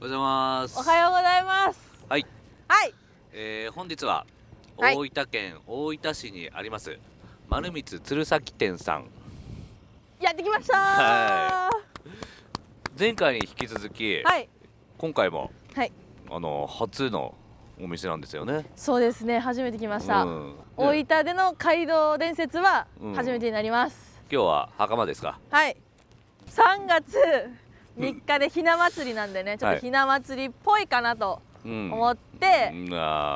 おはようございます。おはようございます。はい。はい。本日は大分県大分市にあります、はい、丸光鶴崎店さんやってきましたー。はい。前回に引き続き、はい、今回も、はい、初のお店なんですよね。そうですね。初めて来ました。うん、大分での街道伝説は初めてになります。うん、今日は袴ですか。はい。3月3日でひな祭りなんでね、ちょっとひな祭りっぽいかなと思って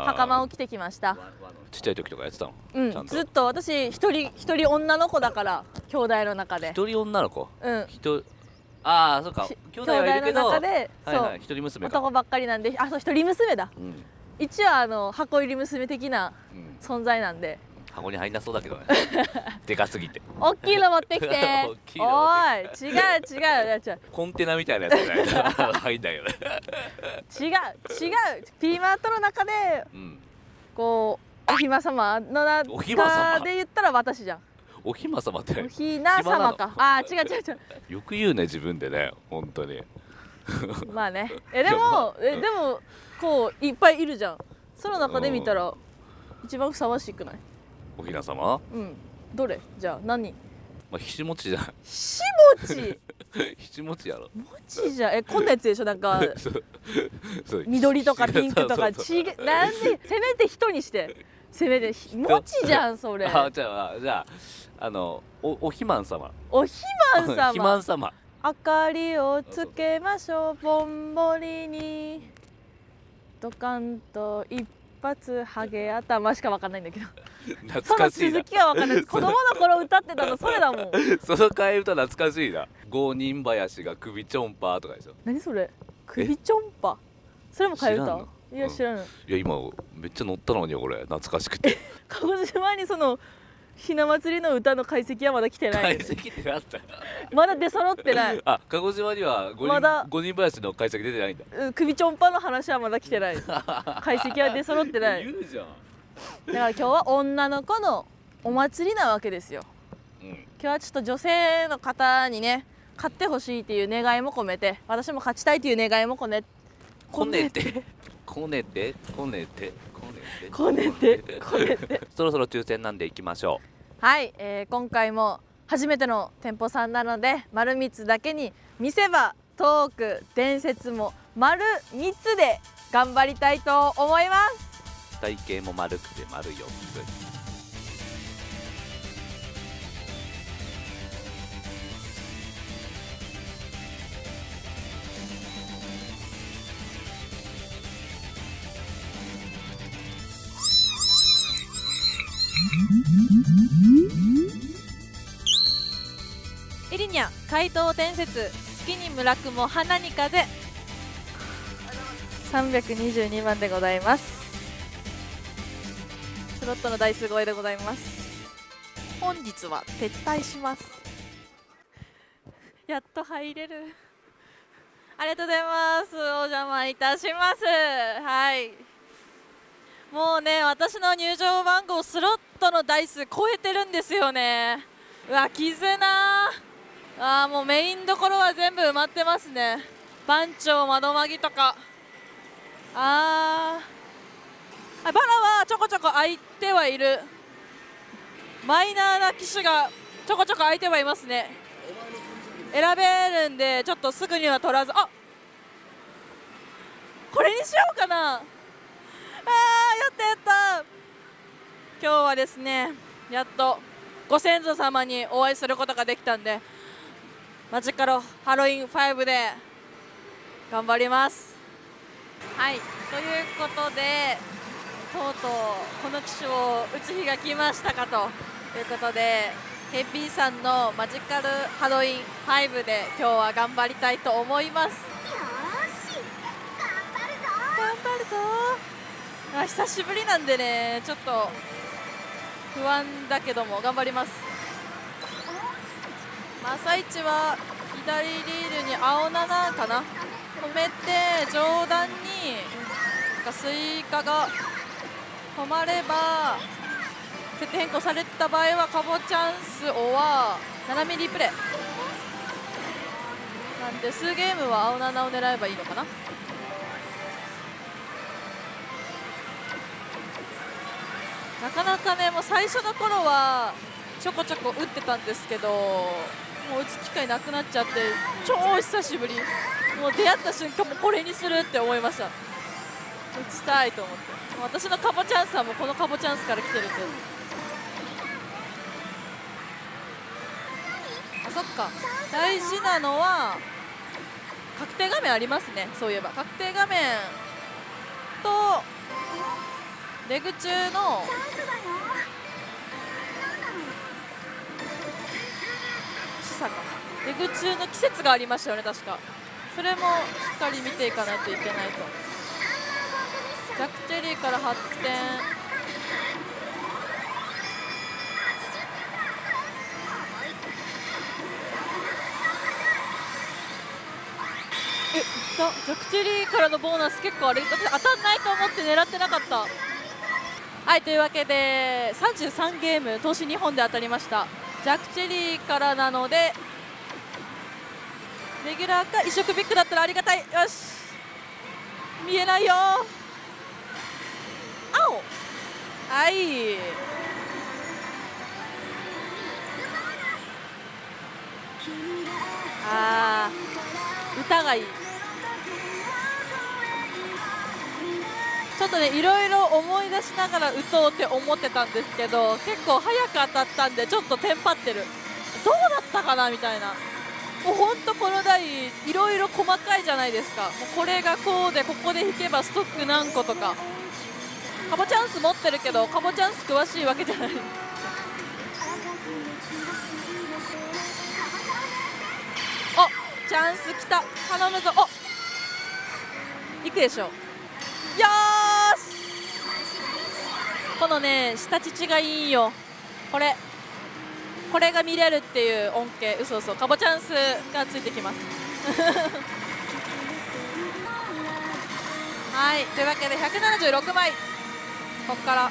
袴を着てきました。ちっちゃい時とかやってたの？うん、ずっと私一人女の子だから、兄弟の中で一人女の子、ああそうか、兄弟はいるけど一人娘か、男ばっかりなんで。あ、そう、一人娘だ。一応箱入り娘的な存在なんで、箱に入んなそうだけどね。でかすぎて。大きいの持ってきて。おい、違う違う。コンテナみたいなやつ入んないよね。違う違う。ピーマントの中で、こうおひま様の中で言ったら私じゃん。おひま様って。おひな様か。あ、違う違う違う。よく言うね自分でね、本当に。まあね。でもこういっぱいいるじゃん。その中で見たら一番ふさわしくない？おひなさま？うん。どれ？じゃあ何？まあひしもちじゃん。ひしもち。ひしもちやろ。もちじゃん。こんなやつでしょ、なんか緑とかピンクとか、ちげ、なんでせめて人にして、せめてもちじゃんそれ。あ、じゃあおひまん様。おひまん様。ひまん様。明かりをつけましょう、ぼんぼりに。ドカンと一発ハゲ頭しかわかんないんだけど。その続きがわかんない。子供の頃歌ってたのそれだもん。その替え歌懐かしいな。五人林が首ちょんぱとかでしょ。何それ？首ちょんぱ。それも替え歌？いや知らない。いや今めっちゃ乗ったのにこれ懐かしくて。鹿児島にそのひな祭りの歌の解析はまだ来てない。解析ってあった。まだ出揃ってない。あ、鹿児島には五人林の解析出てないんだ。首ちょんぱの話はまだ来てない。解析は出揃ってない。言うじゃん。だから今日は女の子のお祭りなわけですよ、今日はちょっと女性の方にね買ってほしいっていう願いも込めて、私も勝ちたいっていう願いもこねてそろそろ抽選なんでいきましょう。はい、今回も初めての店舗さんなので、丸光だけに見せ場トーク伝説も丸光で頑張りたいと思います。体型も丸くて丸4つ。エリニャ怪盗伝説、月に村雲花に風、322番でございます。スロットの台数超えでございます。本日は撤退します。やっと入れる。ありがとうございます。お邪魔いたします。はい、もうね、私の入場番号スロットの台数超えてるんですよね。うわ、絆。あー、もうメインどころは全部埋まってますね。番長窓まぎとか、バラはちょこちょこ開いてはいる。マイナーな機種がちょこちょこ開いてはいますね。選べるんでちょっとすぐには取らず、あ、これにしようかな。あー、やったやった。今日はですね、やっとご先祖様にお会いすることができたんで、マジカルハロウィン5で頑張ります。はい、ということで、とうとうこの機種を打つ日が来ましたかということで、 KP さんのマジカルハロウィン5で今日は頑張りたいと思います。よーし、頑張るぞ。久しぶりなんでね、ちょっと不安だけども頑張ります。朝一は左リールに青7かな止めて、上段にスイカが止まれば、設定変更された場合はカボチャンスオは斜めリプレイなんで、数ゲームは青7を狙えばいいのかな。なかなかね、もう最初の頃はちょこちょこ打ってたんですけど、もう打つ機会なくなっちゃって、超久しぶり、もう出会った瞬間、もうこれにするって思いました。打ちたいと思って、私のカボチャンスはもうこのカボチャンスから来てるんで。あ、そっか、大事なのは確定画面ありますね。そういえば確定画面とレグ中の示唆か、レグ中の季節がありましたよね、確か。それもしっかり見ていかないといけないと。ジャック・チェリーから発展、え、いった。ジャック・チェリーからのボーナス、結構あれ当たんないと思って狙ってなかった。はい、というわけで33ゲーム投資2本で当たりました。ジャック・チェリーからなのでレギュラーか一色ビッグだったらありがたい。よし、見えないよ、青。はい、あー、歌がいい。ちょっとね、いろいろ思い出しながら打とうって思ってたんですけど、結構早く当たったんでちょっとテンパってる。どうだったかなみたいな。もう本当この台いろいろ細かいじゃないですか。もうこれがこうで、ここで引けばストック何個とか。カボチャンス持ってるけどカボチャンス詳しいわけじゃない。お、チャンスきた、頼むぞ。お、いくでしょう。よーし、このね、下乳がいいよ。これが見れるっていう恩恵。うそうそう、カボチャンスがついてきます。はい、というわけで176枚、ここから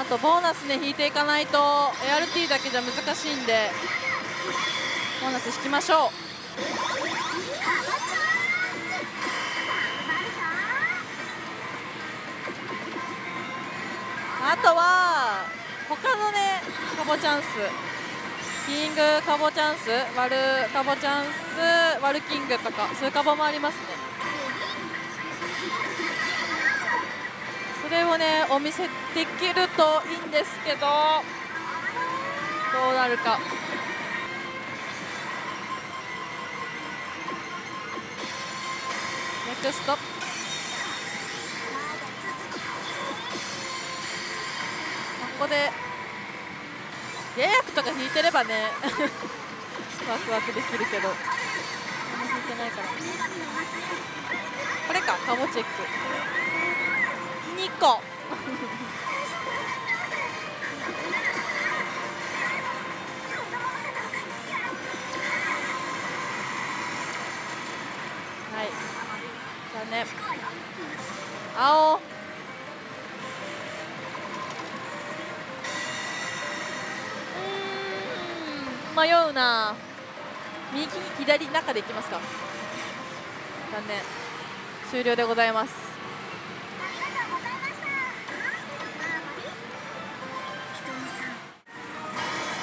あとボーナスね、引いていかないと ART だけじゃ難しいんで、ボーナス引きましょう。あとは他のね、カボチャンス、キングカボチャンス、ワルカボチャンス、ワルキングとか、そういうカボもありますね。それをね、お見せできるといいんですけど、どうなるか。ネクスト。ここでややくとか引いてればね、ワクワクできるけど、引いてないから。これか、カボチェック2個。はい、じゃあね、青。迷うな。右左中でいきますか。残念、終了でございます。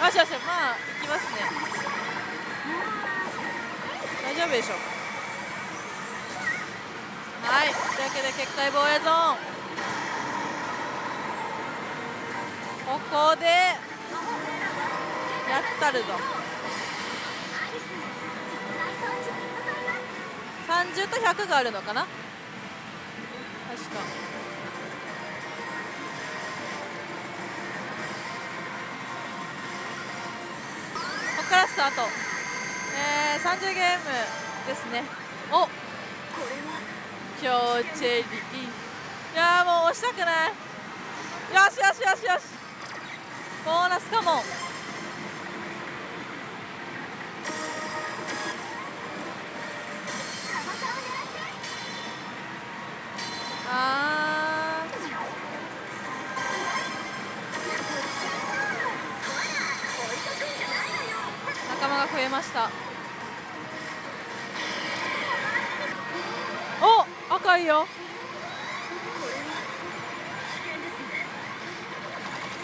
よしよし、まあいきますね。大丈夫でしょう。はい、というわけで結界防衛ゾーン、ここでやったるぞ。30と100があるのかな、確か。ここからスタート。30ゲームですね。お、今日チェリー、いやー、もう押したくない。よしよしよしよし、ボーナスかも。仲間が増えました。ごいよ。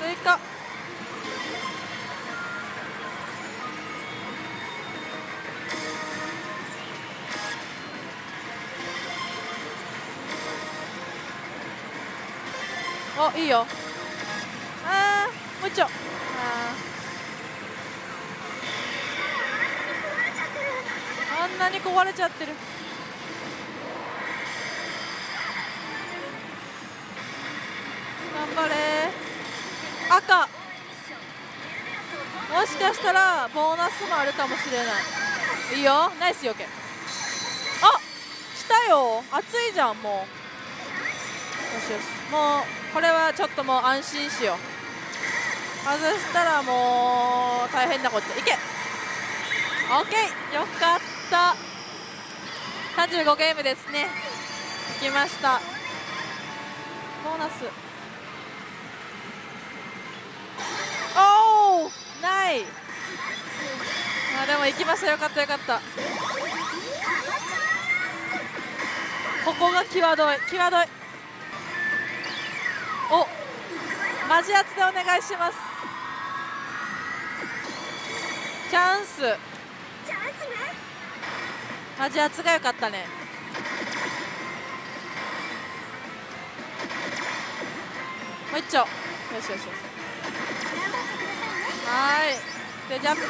スイカ。お、いいよ。ああ、もう一丁。ああ。あんなに壊れちゃってる。頑張れ。赤。もしかしたらボーナスもあるかもしれない。いいよ、ナイスよけ。あ、来たよ。熱いじゃん、もう。よしよし、もうこれはちょっともう安心しよう。外したらもう大変なこと。いけ、オッケー、よかった。35ゲームですね。いきました。ボーナス、おお、ない。あ、でもいきました。よかったよかった。ここが際どい、際どい。お、マジアツでお願いします。チャンス。マジアツが良かったね。もう一丁。よしよしよし。はい。で、ジャンプ。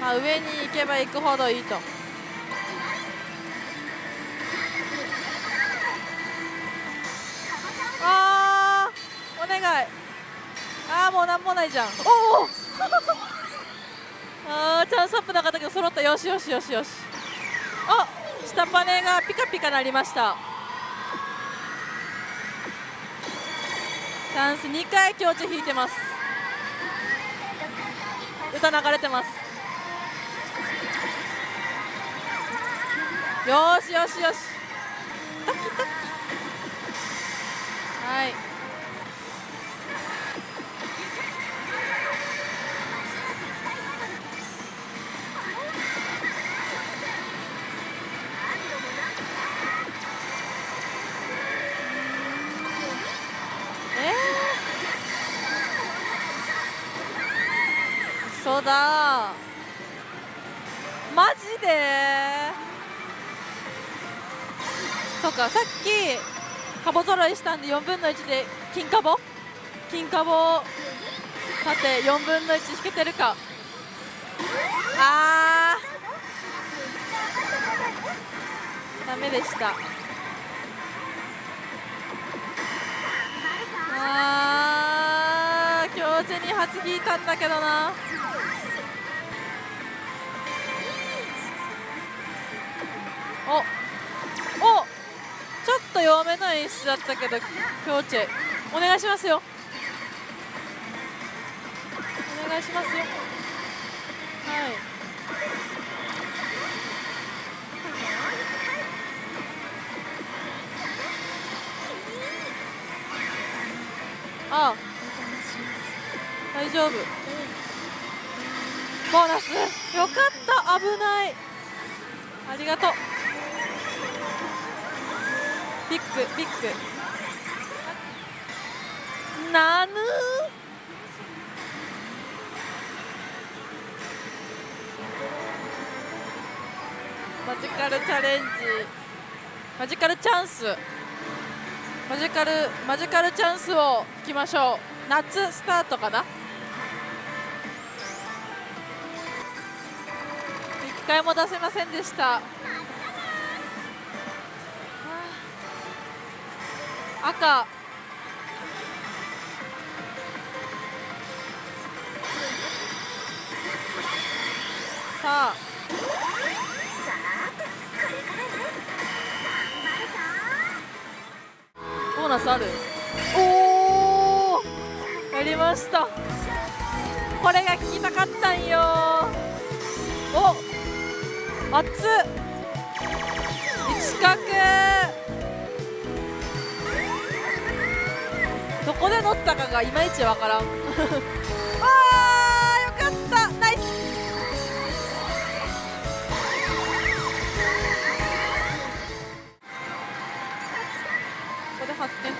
まあ、上に行けば行くほどいいと。あー、お願い。あー、もうなんもないじゃん。おおあー、チャンスアップなかったけど揃った。よしよしよしよし。あ、下パネがピカピカなりました。チャンス2回強調引いてます。歌流れてます。よしよしよし。タキタキ。はい、そうだ、マジで。そうか、さっきカボ揃いしたんで4分の1で金カボさて4分の1引けてるか。あー、ダメでした。あー、強手に初引いたんだけどな。おお、ちょっと弱めの演出だったけど、強調お願いしますよ。お願いしますよ。はい、ああ、大丈夫。ボーナスよかった。危ない。ありがとう。ビッグビッグなぬ。マジカルチャレンジ、マジカルチャンス、マジカルチャンスをいきましょう。夏スタートかな。1回も出せませんでした。赤、さあ、ボーナスある。おー、やりました。これが聞きたかったんよ。お、熱っ、一角。どこで乗ったかがいまいちわからん。ああ、よかった、ナイス。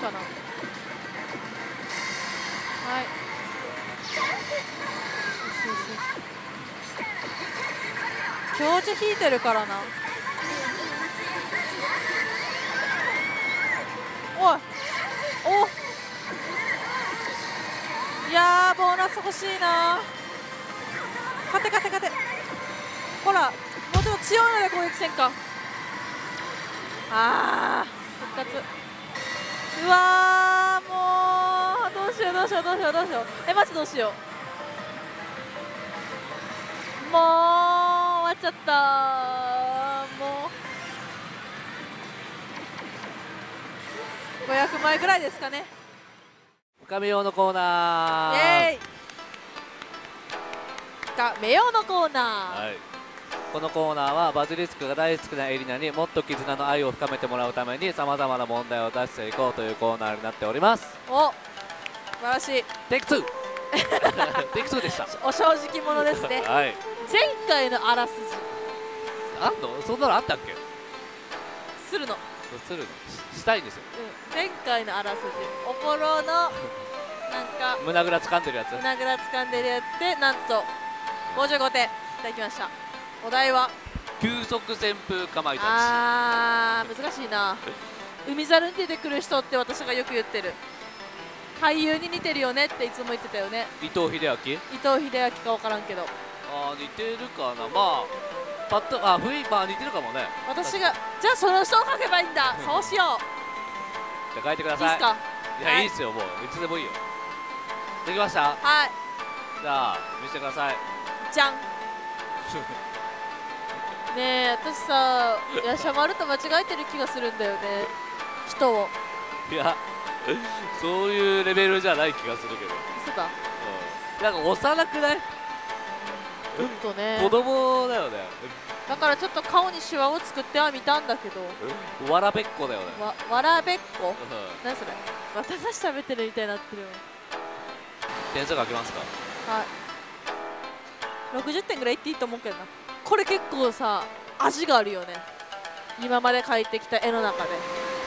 かな。はい。よしよし。強打引いてるからな。おい。お。いやー、ボーナス欲しいな。勝て勝て勝て。ほら、もうちょっと強いので攻撃戦か。ああ。復活。うわー、もうどうしようどうしようどうしようどうしよう、マジどうしよう、もう終わっちゃった。もう500枚ぐらいですかね。深めようのコーナー、イエーイ。深めようのコーナー、はい。このコーナーはバジリスクが大好きなエリナにもっと絆の愛を深めてもらうためにさまざまな問題を出していこうというコーナーになっております。お、素晴らしい。テイク2 テイク2でした。お正直者ですね。はい、前回のあらすじあんの、そんなのあったっけ。するのするの したいんですよ、うん、前回のあらすじ、おぼろのなんか胸ぐら掴んでるやつ、胸ぐら掴んでるやつでなんと55点いただきました。お題は急速旋風かまいたち。あー、難しいな。海猿に出てくる人って私がよく言ってる、俳優に似てるよねっていつも言ってたよね。伊藤英明、伊藤英明か分からんけど、あー似てるかな。まあパッとあ雰囲気、まあ似てるかもね。私がじゃあその人を書けばいいんだ。そうしよう。じゃあ書いてください。いいっすか。いや、はい、いいっすよ。もういつでもいいよ。できました。はい、じゃあ見せてください。じゃんねえ、私さ、やしゃまると間違えてる気がするんだよね、人を。いや、そういうレベルじゃない気がするけど。そうだ、うん、なんか幼くない？ちょっとね、子供だよね。だからちょっと顔にシワを作ってはみたんだけど、わらべっこだよね。わらべっこ、うん、何それ、私たち食べてるみたいになってるよ。点数書きますか。はい、60点ぐらいいっていいと思うけどな。これ結構さ、味があるよね、今まで描いてきた絵の中で。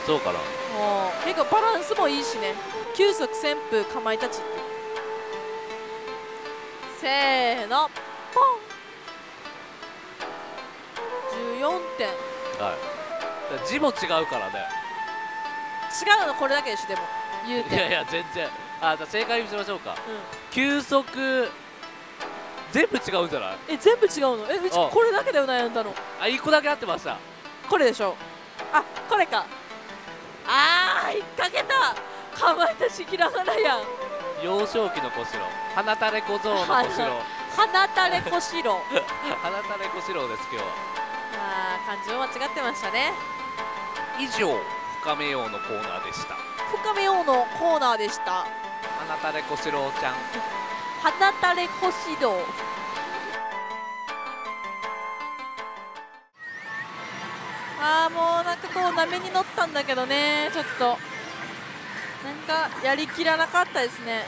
そうかな。結構バランスもいいしね。急速旋風かまいたちって、せーのポン、14点。はい、字も違うからね。違うのこれだけでしょ、でも言うて。いやいや全然。あ、じゃあ正解にしましょうか、うん、急速全部違うんじゃない？え、全部違うの？え、うちこれだけだよ、悩んだの。あ、一個だけ合ってました。これでしょ。あ、これか。ああ、引っ掛けた。かまいたちひらがなやん。幼少期の小四郎。花たれ小僧の小四郎。花たれ小四郎。花たれ小四郎です今日は。ああ、漢字を間違ってましたね。以上、深めようのコーナーでした。深めようのコーナーでした。花たれ小四郎ちゃん。花たれ小四郎。ああ、もうなんかこう波に乗ったんだけどね、ちょっとなんかやりきらなかったですね。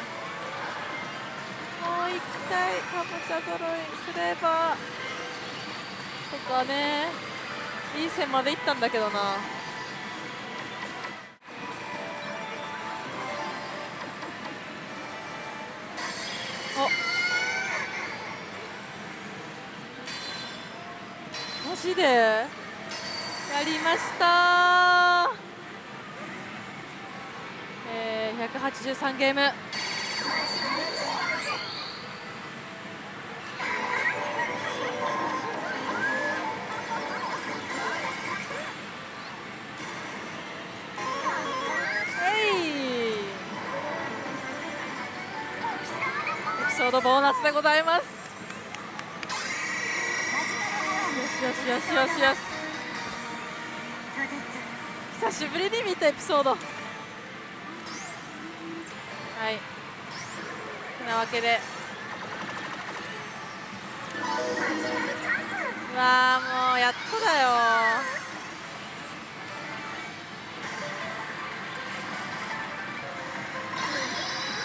もう一回かぼちゃ揃いすればとかね、いい線までいったんだけどな。お、マジでやりましたー。183ゲーム。ちょうどボーナスでございます。よしよしよしよしよし。久しぶりに見たエピソード。はい。てなわけで。うわあ、もうやっとだよ。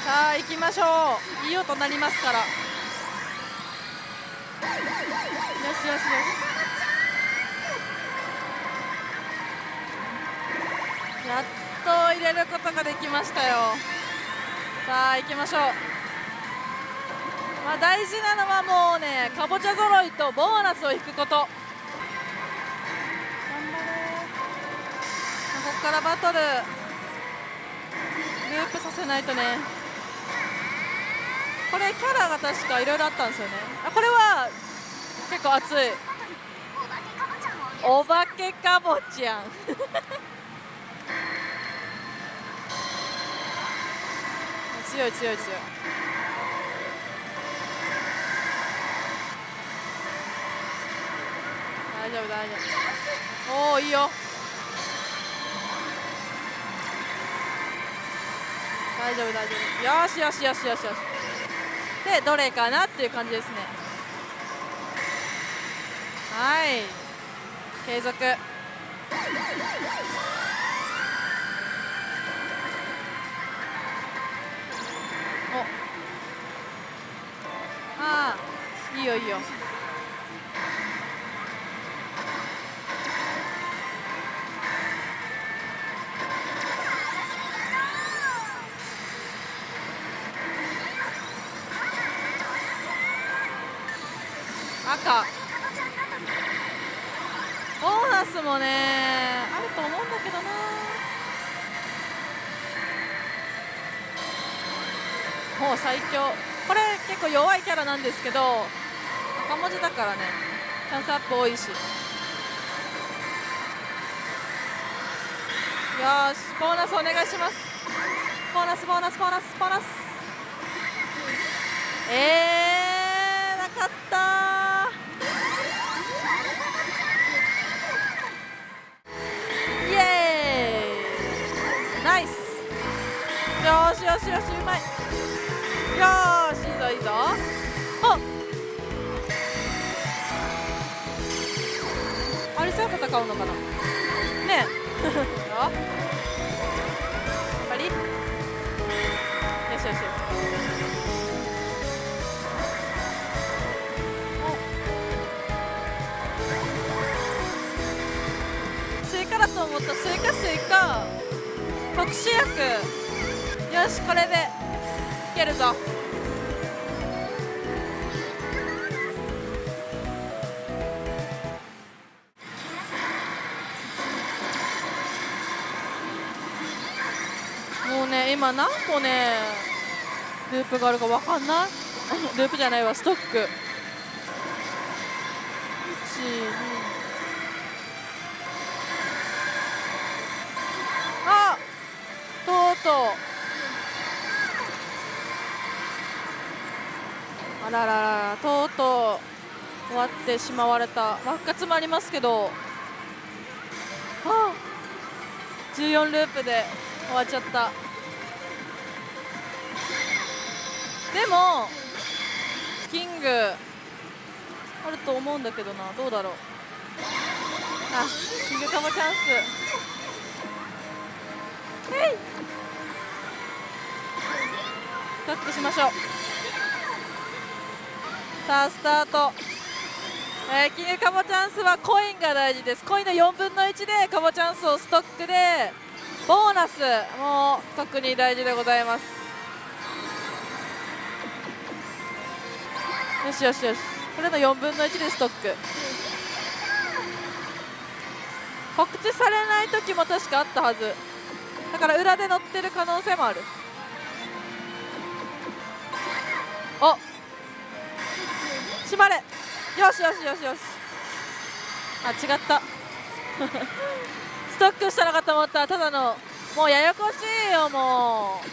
さあ行きましょう。いい音なりますから。よしよしよし。やっと入れることができましたよ。さあ行きましょう。まあ、大事なのはもうね、かぼちゃ揃いとボーナスを引くこと。頑張れ。ここからバトルループさせないとね。これキャラが確かいろいろあったんですよね。あ、これは結構熱いお化けかぼちゃん強い強い強い。大丈夫大丈夫。おお、いいよ。大丈夫大丈夫。よしよしよしよしよし。でどれかなっていう感じですね。はい、継続。ああ、いいよいいよ。赤ボーナスもねあると思うんだけどな。もう最強。これ結構弱いキャラなんですけど、赤文字だからね、チャンスアップ多いし。よーし、ボーナスお願いします。ボーナスボーナスボーナスボーナス。なかったー。イエーイ、ナイス。よしよしよし、うまい。よーし、いいぞ。あれさえ戦うのかなねえあっぱり。よしよしよし。スイカだと思った。スイカスイカ特殊薬。よし、これでいけるぞ。今何個ねループがあるか分かんない。ループじゃないわ、ストック。あ、とうとう。あらららら、とうとう終わってしまわれた。復活もありますけど、あ、14ループで終わっちゃった。でもキングあると思うんだけどな、どうだろう。あ、キングカモチャンス。えい、スタックしましょう。さあスタート。キングカモチャンスはコインが大事です。コインの4分の1でカモチャンスをストックで、ボーナスも特に大事でございます。よしよしよし、これの4分の1でストック。告知されない時も確かあったはずだから、裏で乗ってる可能性もある。お、縛れ。よしよしよしよし。あ、違った。ストックしたのかと思ったらただの、もうややこしいよ。もう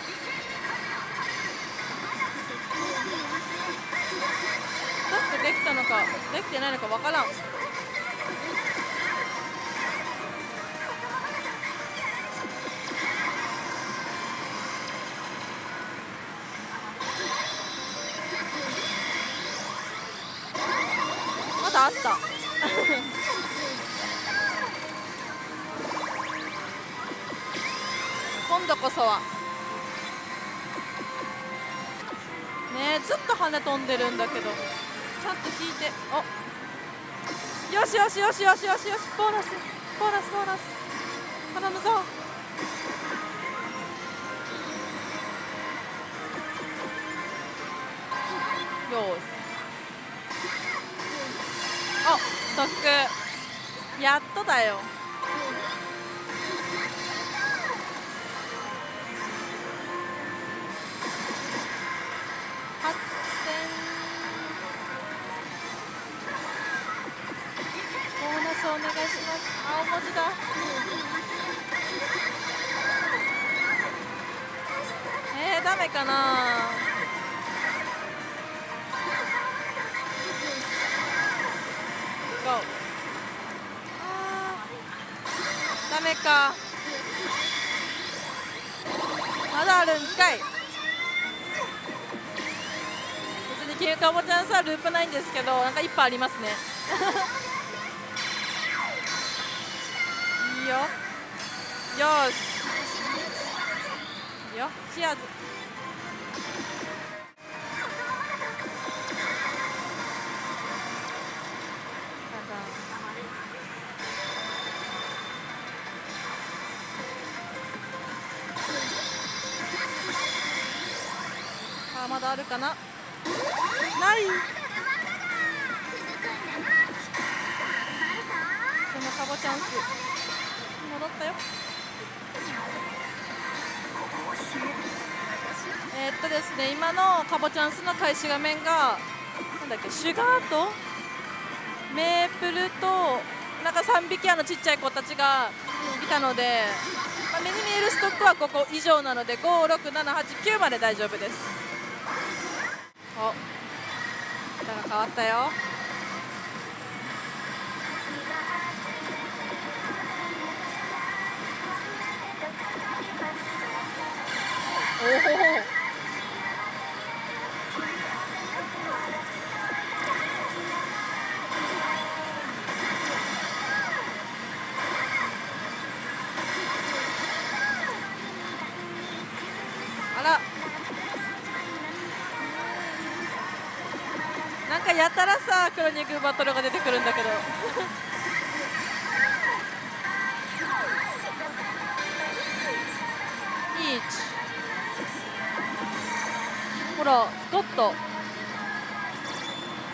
できたのかできてないのかわからん。まだあった今度こそはねえ、ずっと羽飛んでるんだけど。ちゃんと引いて、お、よしよしよしよしよしよし、ボーナスボーナスボーナス、頼むぞ。yours. Oh, Toku. やっとだよ。ボーナスお願いします。青文字だ。ダメかな。ダメか。まだあるんかい。別にキヌカボチャンさループないんですけど、なんか一歩ありますね。いいよ。よし。いいよ。チアーズ。まだあるかな。ない。このカボチャンス戻ったよ。ですね、今のカボチャンスの開始画面がなんだっけ、シュガーとメープルとなんか3匹ちっちゃい子たちがいたので、まあ、目に見えるストックはここ以上なので5、6、7、8、9まで大丈夫です。お、歌が変わったよ。おお。やたらさ、黒に行くバトルが出てくるんだけど。イーチ。ほら、ドット。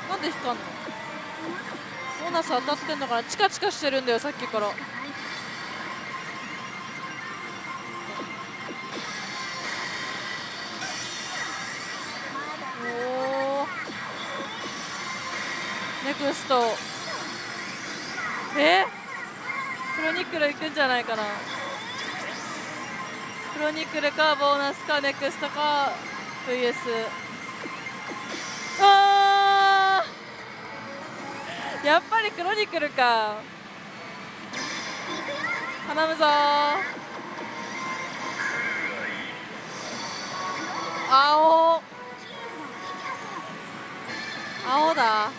なんで光んの。ボーナス当たってんのかな、チカチカしてるんだよ、さっきから。ネクスト、クロニクルいくんじゃないかな。クロニクルかボーナスかネクストか VS。 あー、やっぱりクロニクルか。頼むぞー。青青だ。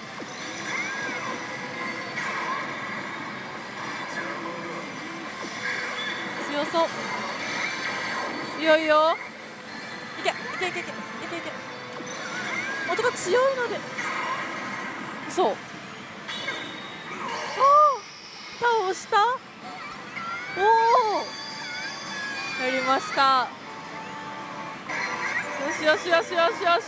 強そう。いよいよいけいけいけいけいけいけ。音が強いので。そう、倒した。おお、やりました。よしよしよしよしよし。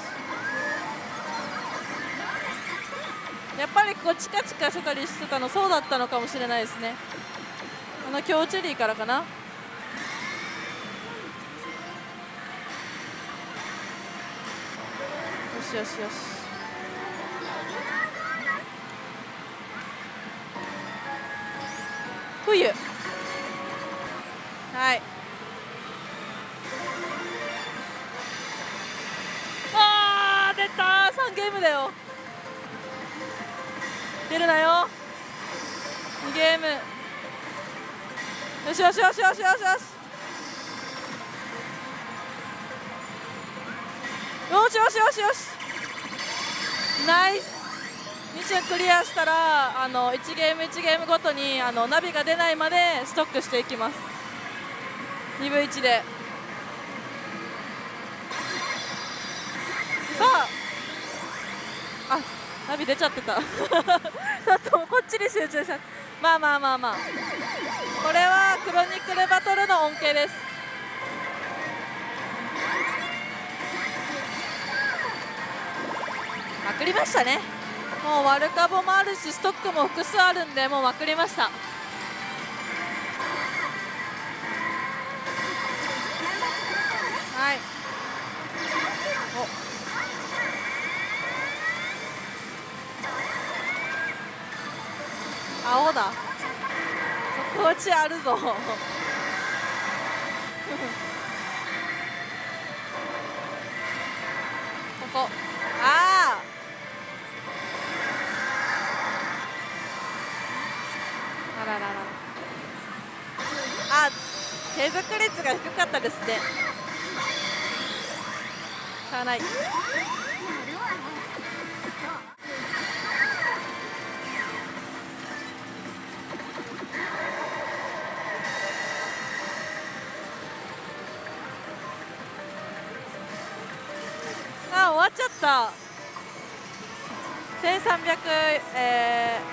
やっぱりこうチカチカしたりしてたの、そうだったのかもしれないですね。あの強チェリーからかな。よしよし。冬。はい。ああ、出たー、3ゲームだよ。出るなよ。2ゲーム。よしよしよしよしよしよし。よしよしよしよし。ナイス。ミッションクリアしたら1ゲーム1ゲームごとにナビが出ないまでストックしていきます。2分1で。さあ、あ、ナビ出ちゃってた。ちょっとこっちに集中した。まあまあまあまあ、これはクロニクルバトルの恩恵です。まくりましたね。もうワルカボもあるしストックも複数あるんで、もうまくりました。はい、お青だ、底打ちあるぞここ、ああ、あららら、あ、継続率が低かったですね。しゃあない。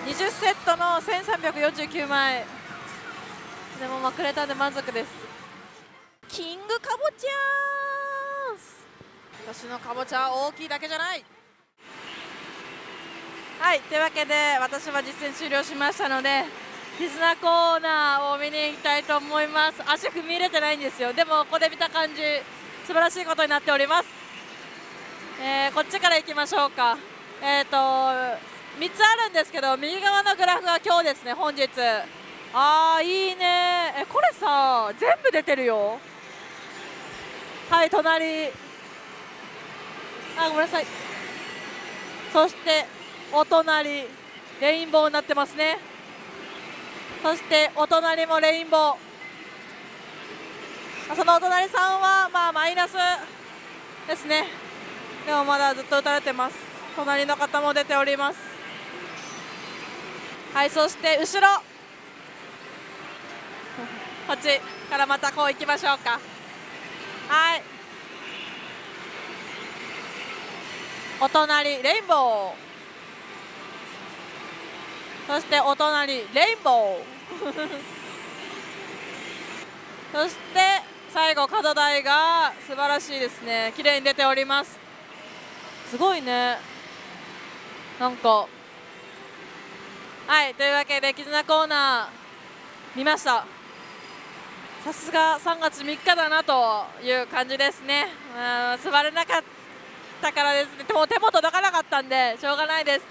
20セットの1349枚、でもまくれたんで満足です。キングカボチャー、私のカボチャは大きいだけじゃない。はい、というわけで私は実践終了しましたので、絆コーナーを見に行きたいと思います。足踏み入れてないんですよ。でもここで見た感じ、素晴らしいことになっております。こっちから行きましょうか。3つあるんですけど、右側のグラフが今日ですね、本日。あー、いいね。え、これさ、全部出てるよ。はい、隣、あ、ごめんなさい。そしてお隣、レインボーになってますね。そしてお隣もレインボー。そのお隣さんはまあマイナスですね。でもまだずっと打たれてます。隣の方も出ております。はい、そして後ろこっちからまたこう行きましょうか。はい、お隣レインボー、そしてお隣レインボーそして最後角台が素晴らしいですね。綺麗に出ております。すごいね、なんか。はい、というわけで絆コーナー見ました。さすが3月3日だなという感じですね。座れなかったからですね、もう手も届かなかったんでしょうがないです。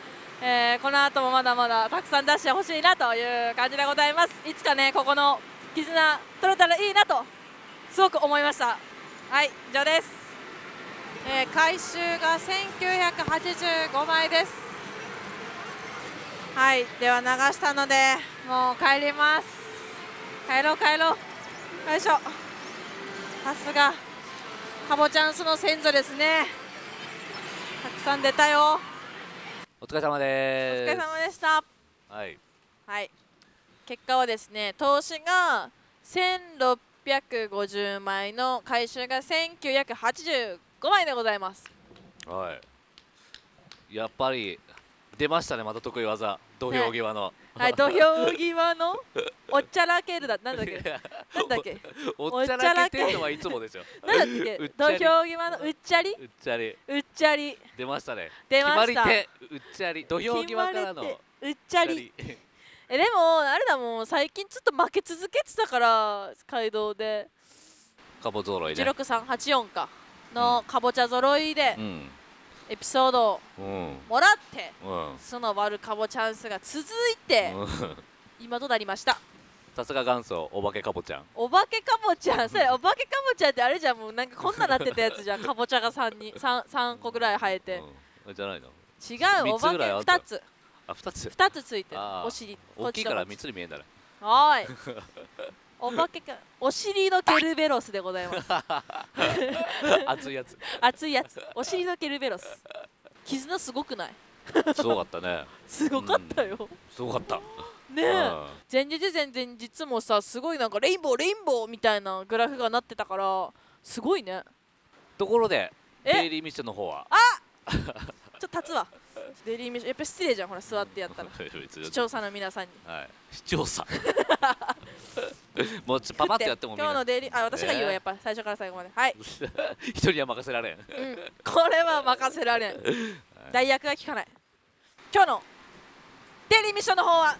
この後もまだまだたくさん出してほしいなという感じでございます。いつかね、ここの絆取れたらいいなとすごく思いました。はい、以上です。回収が1985枚です。はい、では流したのでもう帰ります。帰ろう帰ろう。よいしょ。さすがかぼちゃんすの先祖ですね。たくさん出たよ。お疲れ様です。お疲れ様でした。はい、はい、結果はですね、投資が1650枚の回収が1985枚でございます。はい、やっぱり出ましたね、また得意技、土俵際の、はい、はい、土俵際のおっちゃらけるだ、なんだっけ、なんだっけ、おっちゃらけるのはいつもですよ。なんだっけ、土俵際のうっちゃり、うっちゃり、うっちゃり、出ましたね。出ました。決まり手、うっちゃり、土俵際からのうっちゃり。え、でもあれだもん、最近ちょっと負け続けてたから街道で。カボ揃いね。16384かのカボチャ揃いで。うん、エピソードをもらって、うん、そのワルカボチャンスが続いて、うん、今となりました。さすが元祖お化けカボちゃん。お化けカボちゃん、それお化けカボちゃんってあれじゃん、もうなんかこんななってたやつじゃんカボチャが 3個ぐらい生えて、うん、じゃないの違う、お化け2つ、あ、2つついてる、お尻大きいから3つに見えんだね。おーいお化けか、お尻のケルベロスでございます熱いやつ、熱いやつ、お尻のケルベロス。絆すごくないすごかったね。すごかったよ、うん、すごかったねえ。前日前日もさ、すごいなんかレインボーレインボーみたいなグラフがなってたから、すごいね。ところでデイリーミッションの方は、あちょっと立つわ。デイリーミッションやっぱ失礼じゃん、ほら座ってやったら視聴者の皆さんに、はい、視聴者もうパパッとやってもみんな今日のデイリー、あ、私が言うわ、やっぱ最初から最後まで。はい一人は任せられん、うん、これは任せられん代役が効かない。今日のデイリーミッションの方は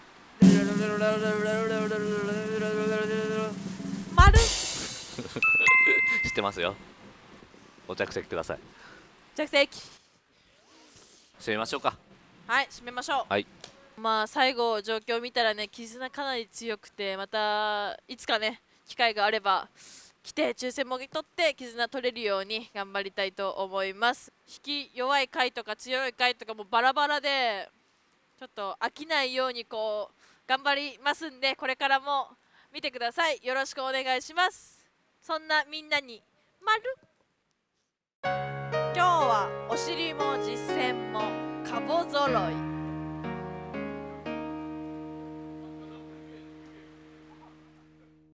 丸知ってますよ。お着席ください。着席締めましょうか。はい、締めましょう。はい、まあ最後状況を見たらね、絆かなり強くて、またいつかね機会があれば来て抽選も取って絆取れるように頑張りたいと思います。引き弱い回とか強い回とかもバラバラでちょっと飽きないようにこう頑張りますんで、これからも見てください。よろしくお願いします。そんなみんなにまる。今日はお尻も実践もカボぞろい。